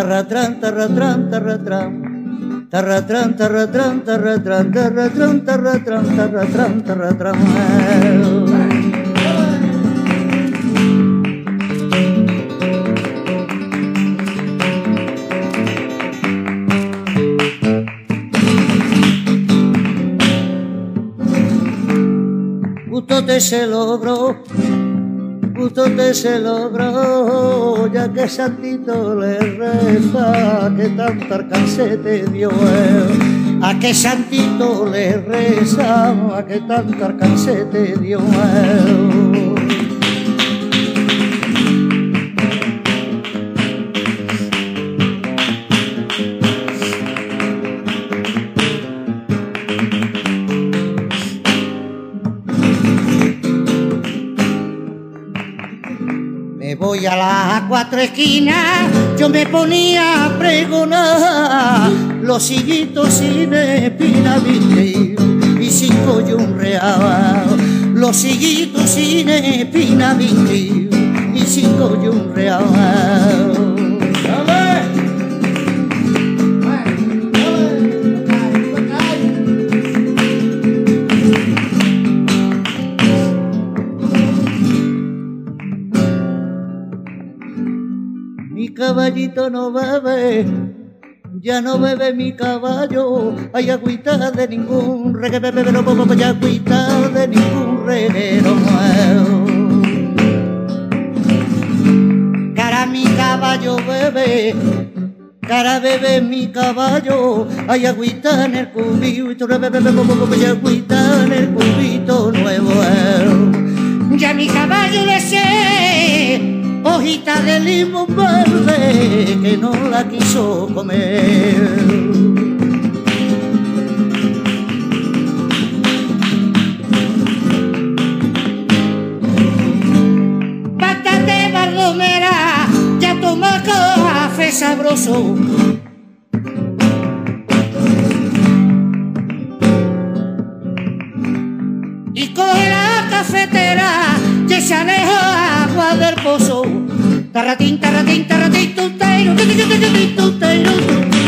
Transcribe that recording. Tarratrán, tarratrán, tarratrán, tarratrán, tarratrán, tarratrán, tarratrán, tarratrán, tarratrán, tarratrán. Gustote se logró, gustote se logró, ya que santito le reza, que tanto alcance te dio. A que santito le reza, a que tanto alcance te dio. Me voy a las cuatro esquinas, yo me ponía a pregonar los sillitos sin espina, y cinco y un real. Los sillitos sin espina, y cinco y un real. Mi caballito no bebe, ya no bebe mi caballo, hay agüita de ningún reguero, pero hay agüita de ningún reguero. Cara mi caballo bebe, cara bebe mi caballo, hay agüita en el cubito, hay agüita en el cubito nuevo. Ya mi caballo le sé hojita de limón verde que no la quiso comer. Bátate Bardomera, ya toma café sabroso. Y coge la cafetera que se aleja agua del pozo. Tarratín, tarratín, tarratín, tuteiru, tuteiru, tuteiru.